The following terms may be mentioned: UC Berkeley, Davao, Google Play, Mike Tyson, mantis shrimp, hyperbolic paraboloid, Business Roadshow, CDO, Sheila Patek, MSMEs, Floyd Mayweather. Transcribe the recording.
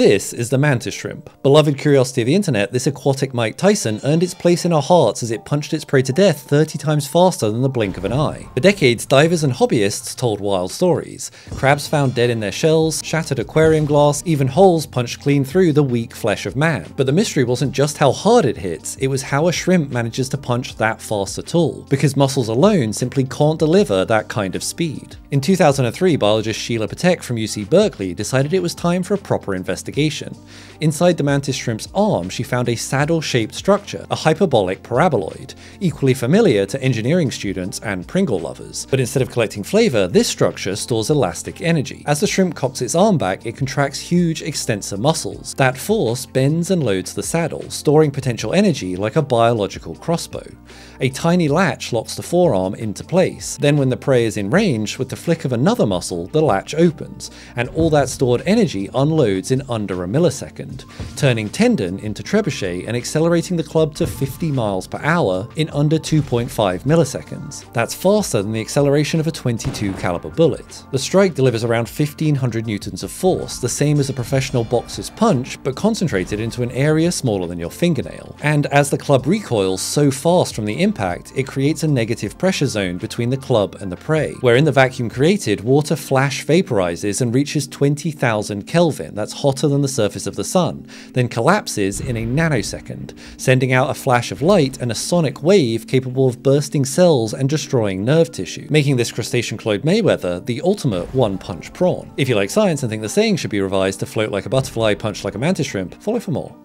This is the mantis shrimp. Beloved curiosity of the internet, this aquatic Mike Tyson earned its place in our hearts as it punched its prey to death 30 times faster than the blink of an eye. For decades, divers and hobbyists told wild stories. Crabs found dead in their shells, shattered aquarium glass, even holes punched clean through the weak flesh of man. But the mystery wasn't just how hard it hits, it was how a shrimp manages to punch that fast at all, because muscles alone simply can't deliver that kind of speed. In 2003, biologist Sheila Patek from UC Berkeley decided it was time for a proper investigation. Inside the mantis shrimp's arm, she found a saddle-shaped structure, a hyperbolic paraboloid, equally familiar to engineering students and Pringle lovers. But instead of collecting flavor, this structure stores elastic energy. As the shrimp cocks its arm back, it contracts huge extensor muscles. That force bends and loads the saddle, storing potential energy like a biological crossbow. A tiny latch locks the forearm into place. Then when the prey is in range, with the flick of another muscle, the latch opens, and all that stored energy unloads in under a millisecond, turning tendon into trebuchet and accelerating the club to 50 miles per hour in under 2.5 milliseconds. That's faster than the acceleration of a .22 caliber bullet. The strike delivers around 1,500 newtons of force, the same as a professional boxer's punch, but concentrated into an area smaller than your fingernail. And as the club recoils so fast from the impact, it creates a negative pressure zone between the club and the prey, where in the vacuum created, water flash vaporizes and reaches 20,000 Kelvin, that's hotter than the surface of the sun, then collapses in a nanosecond, sending out a flash of light and a sonic wave capable of bursting cells and destroying nerve tissue, making this crustacean Floyd Mayweather the ultimate one-punch prawn. If you like science and think the saying should be revised to float like a butterfly, punch like a mantis shrimp, follow for more.